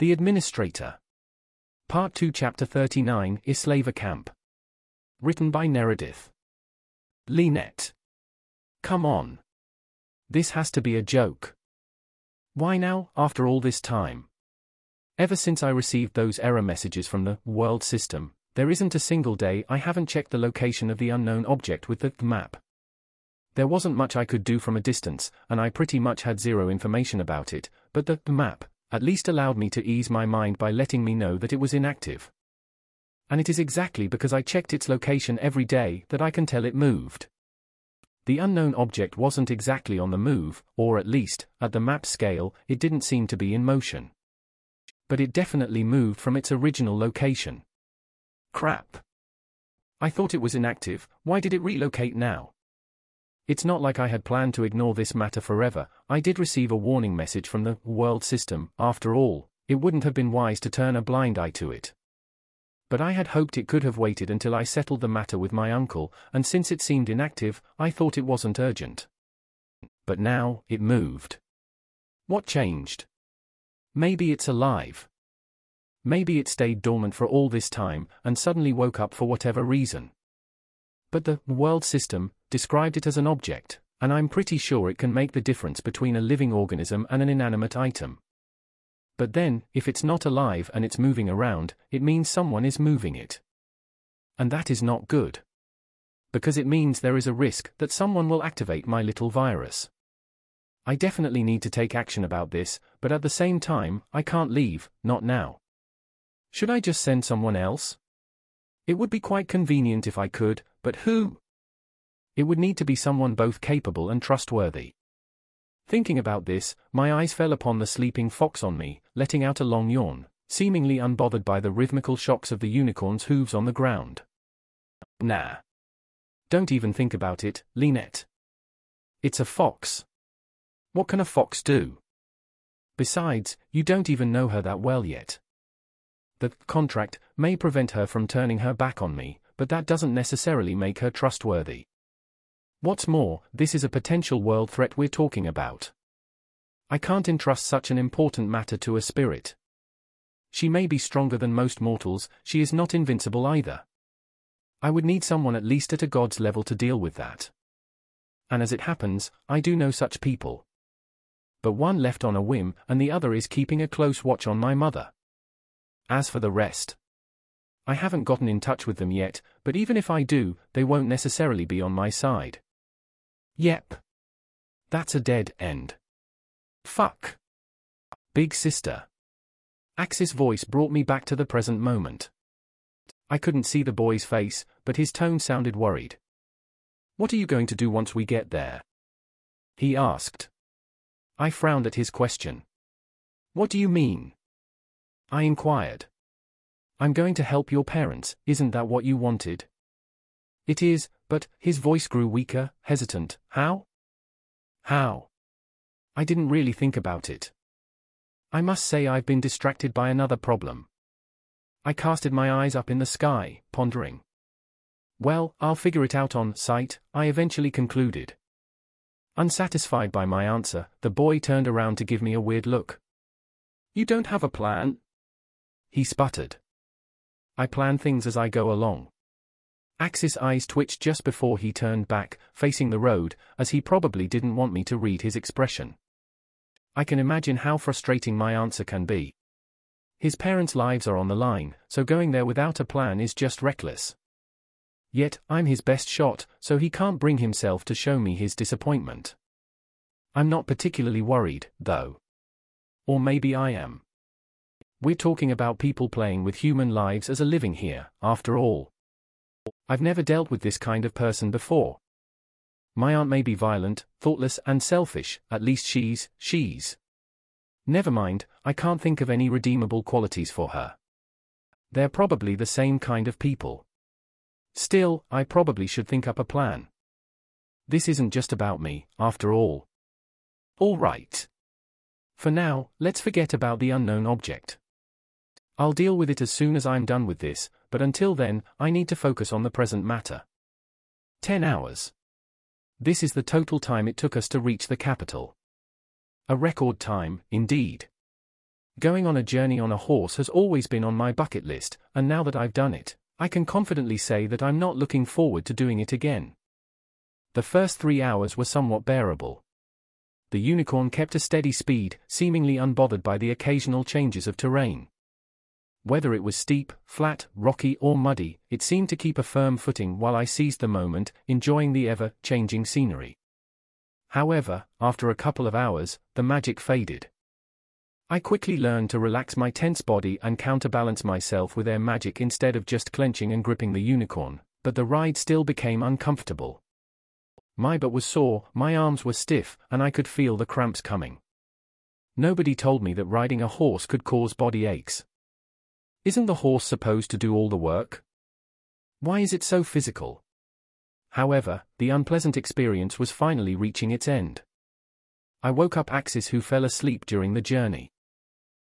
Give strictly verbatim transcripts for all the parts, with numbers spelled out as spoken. The Administrator. Part two, Chapter thirty-nine, Islaver Camp. Written by Nerodith. Lynette. Come on. This has to be a joke. Why now, after all this time? Ever since I received those error messages from the world system, there isn't a single day I haven't checked the location of the unknown object with the map. There wasn't much I could do from a distance, and I pretty much had zero information about it, but the map at least allowed me to ease my mind by letting me know that it was inactive. And it is exactly because I checked its location every day that I can tell it moved. The unknown object wasn't exactly on the move, or at least, at the map scale, it didn't seem to be in motion. But it definitely moved from its original location. Crap. I thought it was inactive, why did it relocate now? It's not like I had planned to ignore this matter forever, I did receive a warning message from the world system, after all, it wouldn't have been wise to turn a blind eye to it. But I had hoped it could have waited until I settled the matter with my uncle, and since it seemed inactive, I thought it wasn't urgent. But now, it moved. What changed? Maybe it's alive. Maybe it stayed dormant for all this time, and suddenly woke up for whatever reason. But the world system described it as an object, and I'm pretty sure it can make the difference between a living organism and an inanimate item. But then, if it's not alive and it's moving around, it means someone is moving it. And that is not good. Because it means there is a risk that someone will activate my little virus. I definitely need to take action about this, but at the same time, I can't leave, not now. Should I just send someone else? It would be quite convenient if I could, but who? It would need to be someone both capable and trustworthy. Thinking about this, my eyes fell upon the sleeping fox on me, letting out a long yawn, seemingly unbothered by the rhythmical shocks of the unicorn's hooves on the ground. Nah. Don't even think about it, Lynette. It's a fox. What can a fox do? Besides, you don't even know her that well yet. The contract may prevent her from turning her back on me, but that doesn't necessarily make her trustworthy. What's more, this is a potential world threat we're talking about. I can't entrust such an important matter to a spirit. She may be stronger than most mortals, she is not invincible either. I would need someone at least at a god's level to deal with that. And as it happens, I do know such people. But one left on a whim, and the other is keeping a close watch on my mother. As for the rest, I haven't gotten in touch with them yet, but even if I do, they won't necessarily be on my side. Yep. That's a dead end. Fuck. Big sister. Axis' voice brought me back to the present moment. I couldn't see the boy's face, but his tone sounded worried. What are you going to do once we get there? He asked. I frowned at his question. What do you mean? I inquired. I'm going to help your parents, isn't that what you wanted? It is, but, his voice grew weaker, hesitant, how? How? I didn't really think about it. I must say I've been distracted by another problem. I casted my eyes up in the sky, pondering. Well, I'll figure it out on sight, I eventually concluded. Unsatisfied by my answer, the boy turned around to give me a weird look. You don't have a plan? He sputtered. I plan things as I go along. Axis' eyes twitched just before he turned back, facing the road, as he probably didn't want me to read his expression. I can imagine how frustrating my answer can be. His parents' lives are on the line, so going there without a plan is just reckless. Yet, I'm his best shot, so he can't bring himself to show me his disappointment. I'm not particularly worried, though. Or maybe I am. We're talking about people playing with human lives as a living here, after all. I've never dealt with this kind of person before. My aunt may be violent, thoughtless and selfish, at least she's, she's. Never mind, I can't think of any redeemable qualities for her. They're probably the same kind of people. Still, I probably should think up a plan. This isn't just about me, after all. All right. For now, let's forget about the unknown object. I'll deal with it as soon as I'm done with this, but until then, I need to focus on the present matter. Ten hours. This is the total time it took us to reach the capital. A record time, indeed. Going on a journey on a horse has always been on my bucket list, and now that I've done it, I can confidently say that I'm not looking forward to doing it again. The first three hours were somewhat bearable. The unicorn kept a steady speed, seemingly unbothered by the occasional changes of terrain. Whether it was steep, flat, rocky or muddy, it seemed to keep a firm footing while I seized the moment, enjoying the ever-changing scenery. However, after a couple of hours, the magic faded. I quickly learned to relax my tense body and counterbalance myself with air magic instead of just clenching and gripping the unicorn, but the ride still became uncomfortable. My butt was sore, my arms were stiff, and I could feel the cramps coming. Nobody told me that riding a horse could cause body aches. Isn't the horse supposed to do all the work? Why is it so physical? However, the unpleasant experience was finally reaching its end. I woke up Axis, who fell asleep during the journey.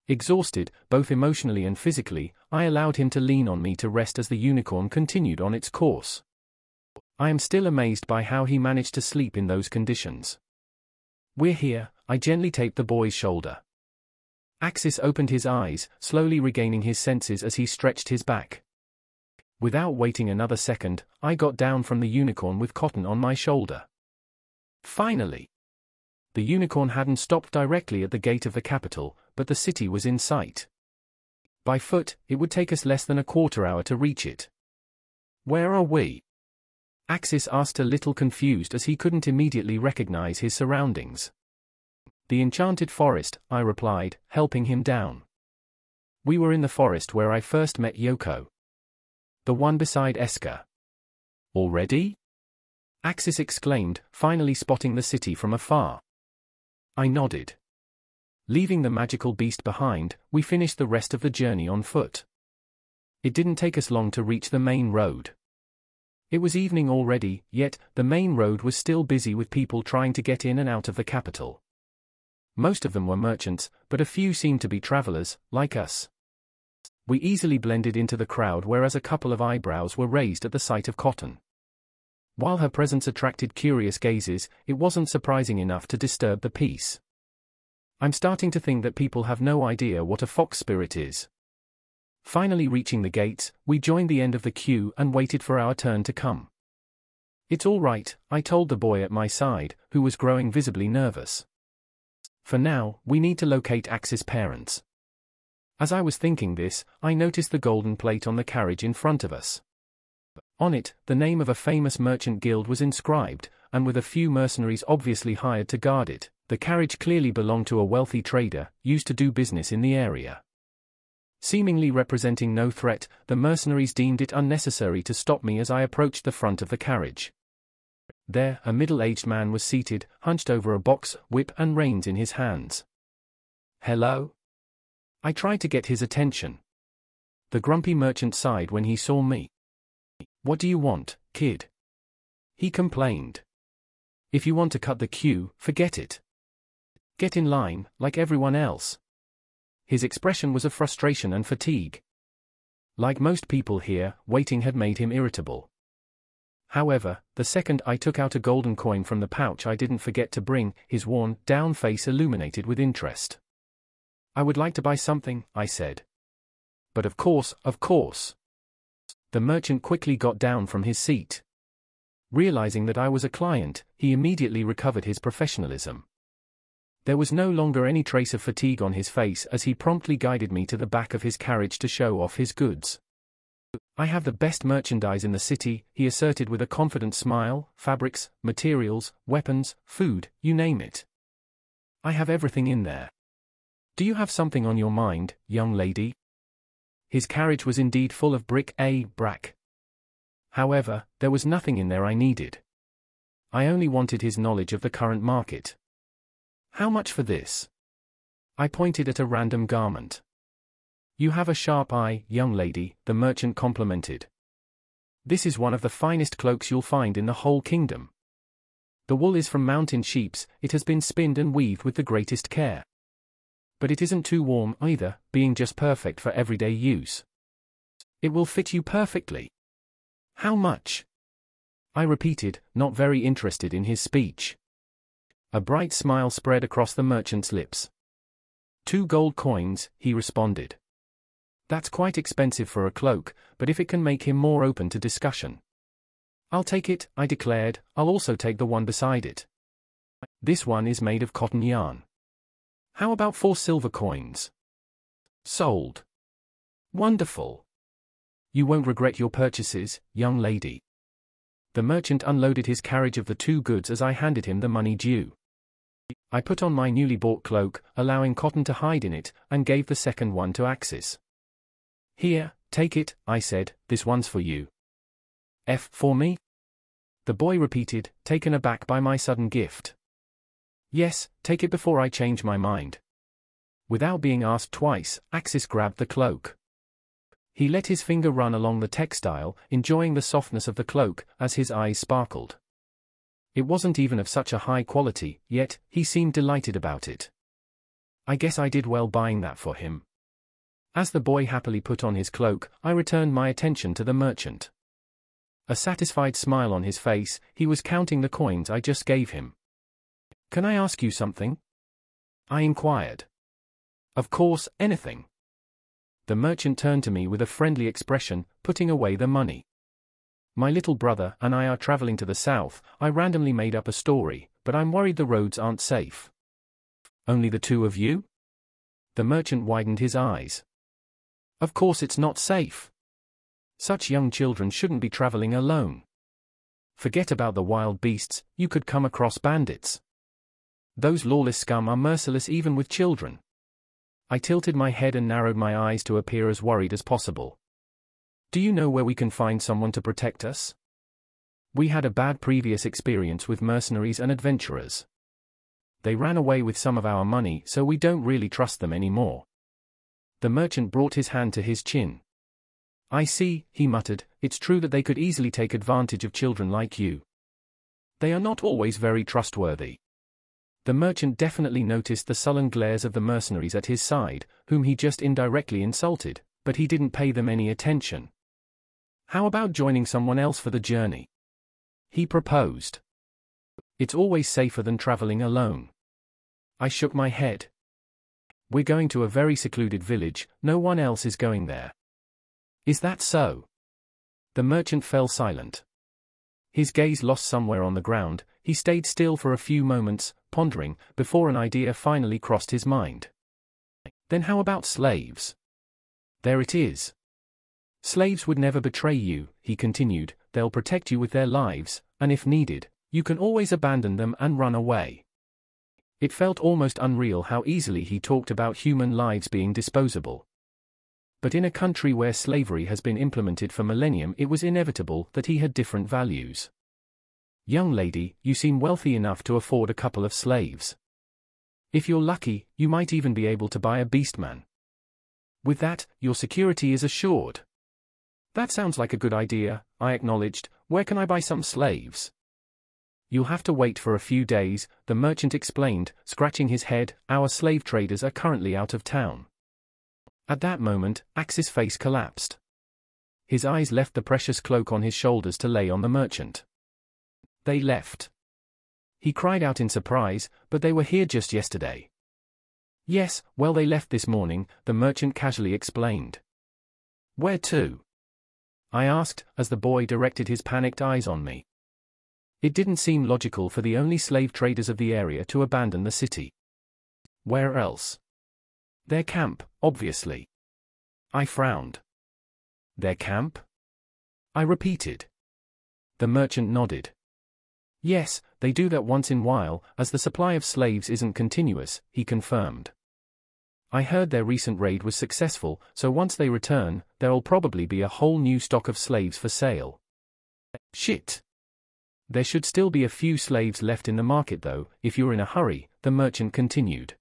Exhausted, both emotionally and physically, I allowed him to lean on me to rest as the unicorn continued on its course. I am still amazed by how he managed to sleep in those conditions. "We're here," I gently tapped the boy's shoulder. Axis opened his eyes, slowly regaining his senses as he stretched his back. Without waiting another second, I got down from the unicorn with Cotton on my shoulder. Finally! The unicorn hadn't stopped directly at the gate of the capital, but the city was in sight. By foot, it would take us less than a quarter hour to reach it. "Where are we?" Axis asked, a little confused as he couldn't immediately recognize his surroundings. "The enchanted forest," I replied, helping him down. We were in the forest where I first met Yoko. The one beside Eska. "Already?" Axis exclaimed, finally spotting the city from afar. I nodded. Leaving the magical beast behind, we finished the rest of the journey on foot. It didn't take us long to reach the main road. It was evening already, yet the main road was still busy with people trying to get in and out of the capital. Most of them were merchants, but a few seemed to be travelers, like us. We easily blended into the crowd, whereas a couple of eyebrows were raised at the sight of Cotton. While her presence attracted curious gazes, it wasn't surprising enough to disturb the peace. I'm starting to think that people have no idea what a fox spirit is. Finally reaching the gates, we joined the end of the queue and waited for our turn to come. "It's all right," I told the boy at my side, who was growing visibly nervous. "For now, we need to locate Axis' parents." As I was thinking this, I noticed the golden plate on the carriage in front of us. On it, the name of a famous merchant guild was inscribed, and with a few mercenaries obviously hired to guard it, the carriage clearly belonged to a wealthy trader, used to do business in the area. Seemingly representing no threat, the mercenaries deemed it unnecessary to stop me as I approached the front of the carriage. There, a middle-aged man was seated, hunched over a box, whip and reins in his hands. "Hello?" I tried to get his attention. The grumpy merchant sighed when he saw me. "What do you want, kid?" he complained. "If you want to cut the queue, forget it. Get in line, like everyone else." His expression was of frustration and fatigue. Like most people here, waiting had made him irritable. However, the second I took out a golden coin from the pouch I didn't forget to bring, his worn-down face illuminated with interest. "I would like to buy something," I said. "But of course, of course." The merchant quickly got down from his seat. Realizing that I was a client, he immediately recovered his professionalism. There was no longer any trace of fatigue on his face as he promptly guided me to the back of his carriage to show off his goods. "I have the best merchandise in the city," he asserted with a confident smile, "fabrics, materials, weapons, food, you name it. I have everything in there. Do you have something on your mind, young lady?" His carriage was indeed full of bric-a-brac. However, there was nothing in there I needed. I only wanted his knowledge of the current market. "How much for this?" I pointed at a random garment. "You have a sharp eye, young lady," the merchant complimented. "This is one of the finest cloaks you'll find in the whole kingdom. The wool is from mountain sheeps, it has been spinned and weaved with the greatest care. But it isn't too warm either, being just perfect for everyday use. It will fit you perfectly." "How much?" I repeated, not very interested in his speech. A bright smile spread across the merchant's lips. Two gold coins, he responded. That's quite expensive for a cloak, but if it can make him more open to discussion. I'll take it, I declared, I'll also take the one beside it. This one is made of cotton yarn. How about four silver coins? Sold. Wonderful. You won't regret your purchases, young lady. The merchant unloaded his carriage of the two goods as I handed him the money due. I put on my newly bought cloak, allowing cotton to hide in it, and gave the second one to Axis. Here, take it, I said, this one's for you. F for me? The boy repeated, taken aback by my sudden gift. Yes, take it before I change my mind. Without being asked twice, Axis grabbed the cloak. He let his finger run along the textile, enjoying the softness of the cloak, as his eyes sparkled. It wasn't even of such a high quality, yet, he seemed delighted about it. I guess I did well buying that for him. As the boy happily put on his cloak, I returned my attention to the merchant. A satisfied smile on his face, he was counting the coins I just gave him. Can I ask you something? I inquired. Of course, anything. The merchant turned to me with a friendly expression, putting away the money. My little brother and I are traveling to the south, I randomly made up a story, but I'm worried the roads aren't safe. Only the two of you? The merchant widened his eyes. Of course it's not safe. Such young children shouldn't be traveling alone. Forget about the wild beasts, you could come across bandits. Those lawless scum are merciless even with children. I tilted my head and narrowed my eyes to appear as worried as possible. Do you know where we can find someone to protect us? We had a bad previous experience with mercenaries and adventurers. They ran away with some of our money, so we don't really trust them anymore. The merchant brought his hand to his chin. I see, he muttered, it's true that they could easily take advantage of children like you. They are not always very trustworthy. The merchant definitely noticed the sullen glares of the mercenaries at his side, whom he just indirectly insulted, but he didn't pay them any attention. How about joining someone else for the journey? He proposed. It's always safer than traveling alone. I shook my head. We're going to a very secluded village, no one else is going there. Is that so? The merchant fell silent. His gaze lost somewhere on the ground, he stayed still for a few moments, pondering, before an idea finally crossed his mind. Then how about slaves? There it is. Slaves would never betray you, he continued, they'll protect you with their lives, and if needed, you can always abandon them and run away. It felt almost unreal how easily he talked about human lives being disposable. But in a country where slavery has been implemented for millennium, it was inevitable that he had different values. Young lady, you seem wealthy enough to afford a couple of slaves. If you're lucky, you might even be able to buy a beastman. With that, your security is assured. That sounds like a good idea, I acknowledged, where can I buy some slaves? You'll have to wait for a few days, the merchant explained, scratching his head, our slave traders are currently out of town. At that moment, Axe's face collapsed. His eyes left the precious cloak on his shoulders to lay on the merchant. They left. He cried out in surprise, but they were here just yesterday. Yes, well they left this morning, the merchant casually explained. Where to? I asked, as the boy directed his panicked eyes on me. It didn't seem logical for the only slave traders of the area to abandon the city. Where else? Their camp, obviously. I frowned. Their camp? I repeated. The merchant nodded. Yes, they do that once in a while, as the supply of slaves isn't continuous, he confirmed. I heard their recent raid was successful, so once they return, there'll probably be a whole new stock of slaves for sale. Shit. There should still be a few slaves left in the market though, if you're in a hurry, the merchant continued.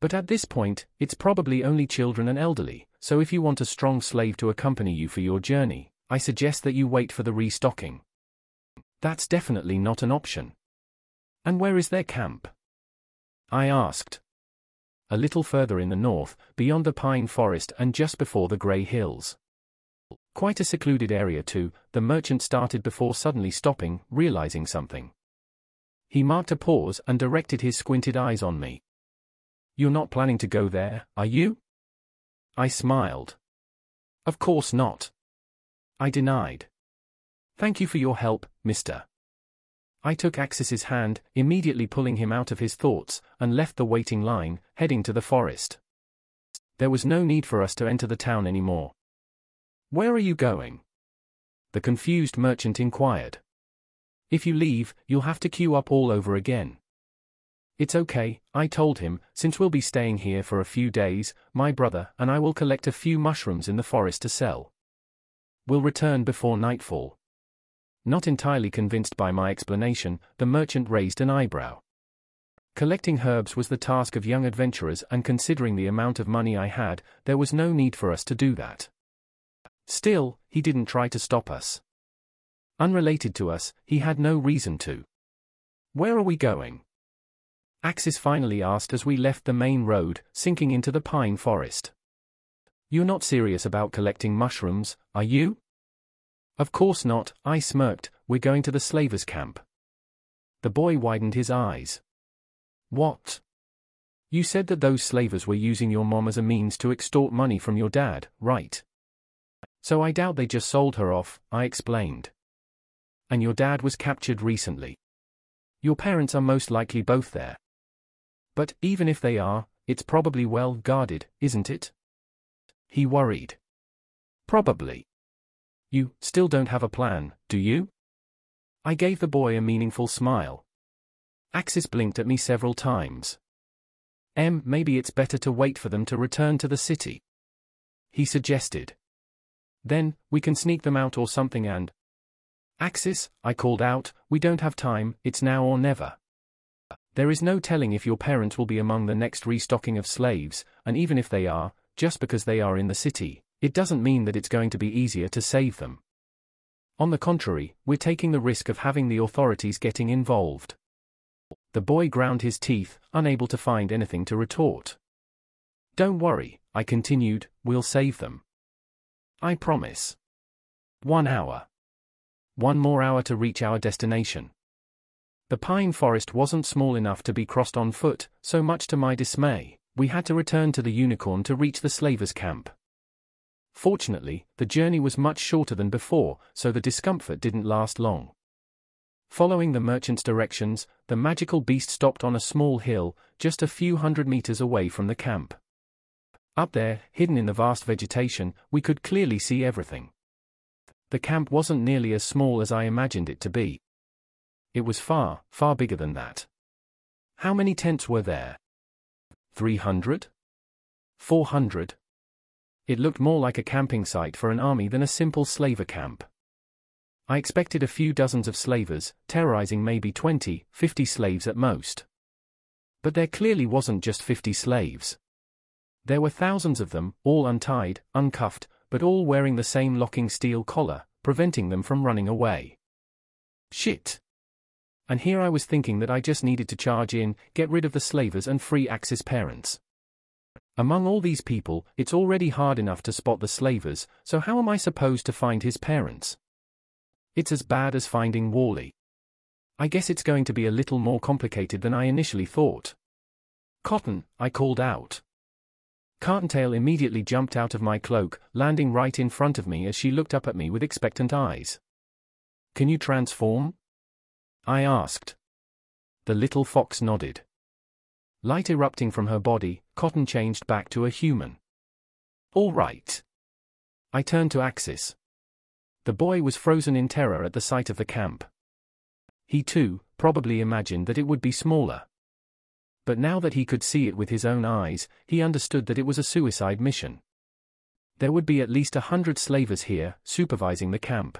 But at this point, it's probably only children and elderly, so if you want a strong slave to accompany you for your journey, I suggest that you wait for the restocking. That's definitely not an option. And where is their camp? I asked. A little further in the north, beyond the pine forest and just before the grey hills. Quite a secluded area too, the merchant started before suddenly stopping, realizing something. He marked a pause and directed his squinted eyes on me. You're not planning to go there, are you? I smiled. Of course not. I denied. Thank you for your help, mister. I took Axis's hand, immediately pulling him out of his thoughts, and left the waiting line, heading to the forest. There was no need for us to enter the town anymore. Where are you going? The confused merchant inquired. If you leave, you'll have to queue up all over again. It's okay, I told him, since we'll be staying here for a few days, my brother and I will collect a few mushrooms in the forest to sell. We'll return before nightfall. Not entirely convinced by my explanation, the merchant raised an eyebrow. Collecting herbs was the task of young adventurers, and considering the amount of money I had, there was no need for us to do that. Still, he didn't try to stop us. Unrelated to us, he had no reason to. Where are we going? Axis finally asked as we left the main road, sinking into the pine forest. You're not serious about collecting mushrooms, are you? Of course not, I smirked, we're going to the slavers' camp. The boy widened his eyes. What? You said that those slavers were using your mom as a means to extort money from your dad, right? So I doubt they just sold her off, I explained. And your dad was captured recently. Your parents are most likely both there. But, even if they are, it's probably well guarded, isn't it? He worried. Probably. You still don't have a plan, do you? I gave the boy a meaningful smile. Axis blinked at me several times. Em, maybe it's better to wait for them to return to the city. He suggested. Then, we can sneak them out or something and... Axis, I called out, we don't have time, it's now or never. There is no telling if your parents will be among the next restocking of slaves, and even if they are, just because they are in the city, it doesn't mean that it's going to be easier to save them. On the contrary, we're taking the risk of having the authorities getting involved. The boy ground his teeth, unable to find anything to retort. Don't worry, I continued, we'll save them. I promise. One hour. One more hour to reach our destination. The pine forest wasn't small enough to be crossed on foot, so much to my dismay, we had to return to the unicorn to reach the slavers' camp. Fortunately, the journey was much shorter than before, so the discomfort didn't last long. Following the merchant's directions, the magical beast stopped on a small hill, just a few hundred meters away from the camp. Up there, hidden in the vast vegetation, we could clearly see everything. The camp wasn't nearly as small as I imagined it to be. It was far, far bigger than that. How many tents were there? Three hundred? Four hundred? It looked more like a camping site for an army than a simple slaver camp. I expected a few dozens of slavers, terrorizing maybe twenty, fifty slaves at most. But there clearly wasn't just fifty slaves. There were thousands of them, all untied, uncuffed, but all wearing the same locking steel collar, preventing them from running away. Shit! And here I was thinking that I just needed to charge in, get rid of the slavers and free Axis' parents. Among all these people, it's already hard enough to spot the slavers, so how am I supposed to find his parents? It's as bad as finding Wally. I guess it's going to be a little more complicated than I initially thought. Cotton, I called out. Cottontail immediately jumped out of my cloak, landing right in front of me as she looked up at me with expectant eyes. Can you transform? I asked. The little fox nodded. Light erupting from her body, Cotton changed back to a human. All right. I turned to Axis. The boy was frozen in terror at the sight of the camp. He too, probably imagined that it would be smaller. But now that he could see it with his own eyes, he understood that it was a suicide mission. There would be at least a hundred slavers here, supervising the camp.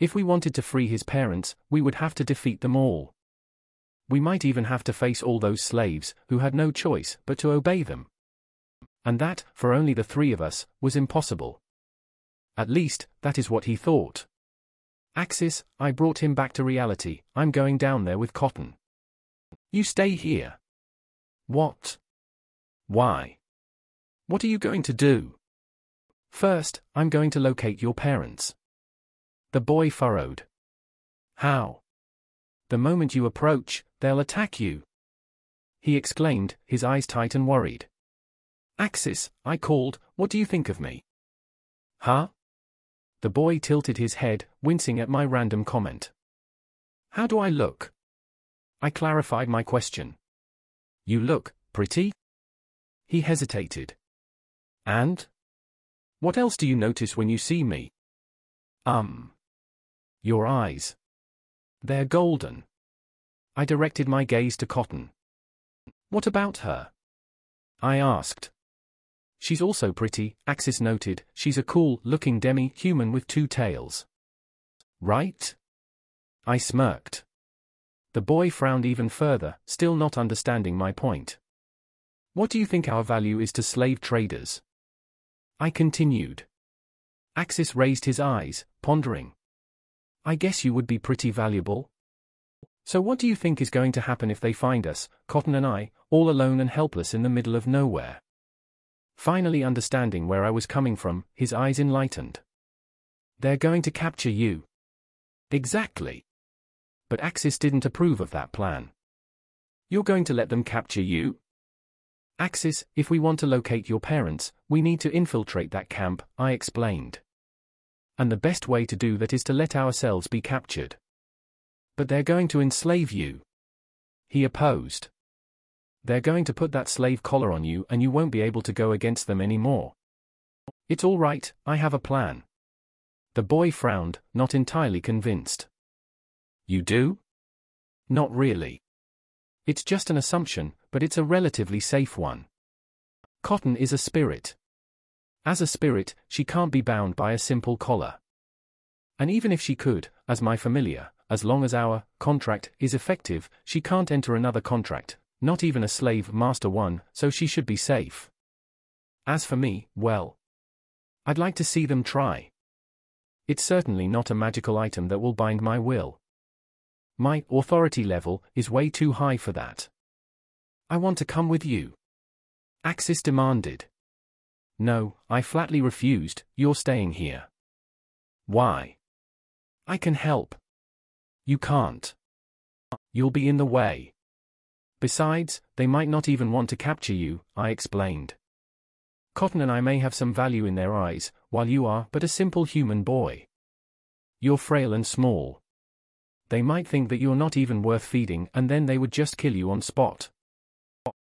If we wanted to free his parents, we would have to defeat them all. We might even have to face all those slaves, who had no choice but to obey them. And that, for only the three of us, was impossible. At least, that is what he thought. Axis, I brought him back to reality, I'm going down there with Cotton. You stay here. What? Why? What are you going to do? First, I'm going to locate your parents. The boy furrowed. How? The moment you approach, they'll attack you. he exclaimed, his eyes tight and worried. "Axis," I called, "what do you think of me?" "Huh?" The boy tilted his head, wincing at my random comment. "How do I look?" I clarified my question. "You look pretty?" He hesitated. "And? What else do you notice when you see me?" Um. "Your eyes. They're golden." I directed my gaze to Cotton. "What about her?" I asked. "She's also pretty," Axis noted. "She's a cool-looking demi-human with two tails." "Right?" I smirked. The boy frowned even further, still not understanding my point. "What do you think our value is to slave traders?" I continued. Axis raised his eyes, pondering. "I guess you would be pretty valuable. So what do you think is going to happen if they find us, Cotton and I, all alone and helpless in the middle of nowhere?" Finally understanding where I was coming from, his eyes enlightened. "They're going to capture you." "Exactly. But Axis didn't approve of that plan." "You're going to let them capture you?" "Axis, if we want to locate your parents, we need to infiltrate that camp," I explained. "And the best way to do that is to let ourselves be captured." "But they're going to enslave you," he opposed. "They're going to put that slave collar on you and you won't be able to go against them anymore." "It's all right, I have a plan." The boy frowned, not entirely convinced. "You do?" "Not really. It's just an assumption, but it's a relatively safe one. Cotton is a spirit. As a spirit, she can't be bound by a simple collar. And even if she could, as my familiar, as long as our contract is effective, she can't enter another contract, not even a slave master one, so she should be safe. As for me, well, I'd like to see them try. It's certainly not a magical item that will bind my will. My authority level is way too high for that." "I want to come with you," Axis demanded. "No," I flatly refused, "you're staying here." "Why?" "I can help." "You can't. You'll be in the way. Besides, they might not even want to capture you," I explained. "Cotton and I may have some value in their eyes, while you are but a simple human boy. You're frail and small. They might think that you're not even worth feeding and then they would just kill you on spot."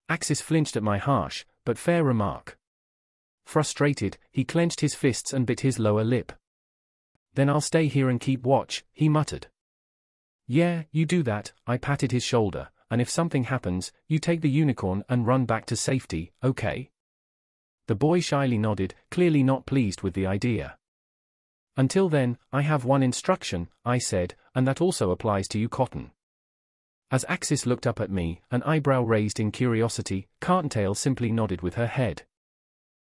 Axis flinched at my harsh, but fair remark. Frustrated, he clenched his fists and bit his lower lip. "Then I'll stay here and keep watch," he muttered. "Yeah, you do that," I patted his shoulder, "and if something happens, you take the unicorn and run back to safety, okay?" The boy shyly nodded, clearly not pleased with the idea. "Until then, I have one instruction," I said, "and that also applies to you, Cotton." As Axis looked up at me, an eyebrow raised in curiosity, Cottontail simply nodded with her head.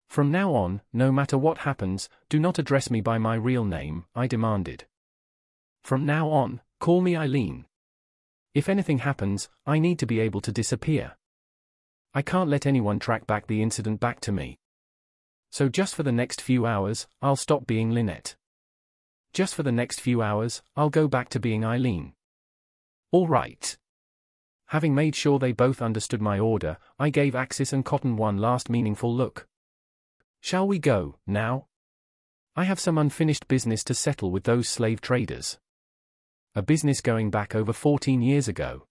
"From now on, no matter what happens, do not address me by my real name," I demanded. "From now on, call me Eileen. If anything happens, I need to be able to disappear. I can't let anyone track back the incident back to me. So just for the next few hours, I'll stop being Lynette. Just for the next few hours, I'll go back to being Eileen." "All right." Having made sure they both understood my order, I gave Axis and Cotton one last meaningful look. "Shall we go, now? I have some unfinished business to settle with those slave traders. A business going back over fourteen years ago."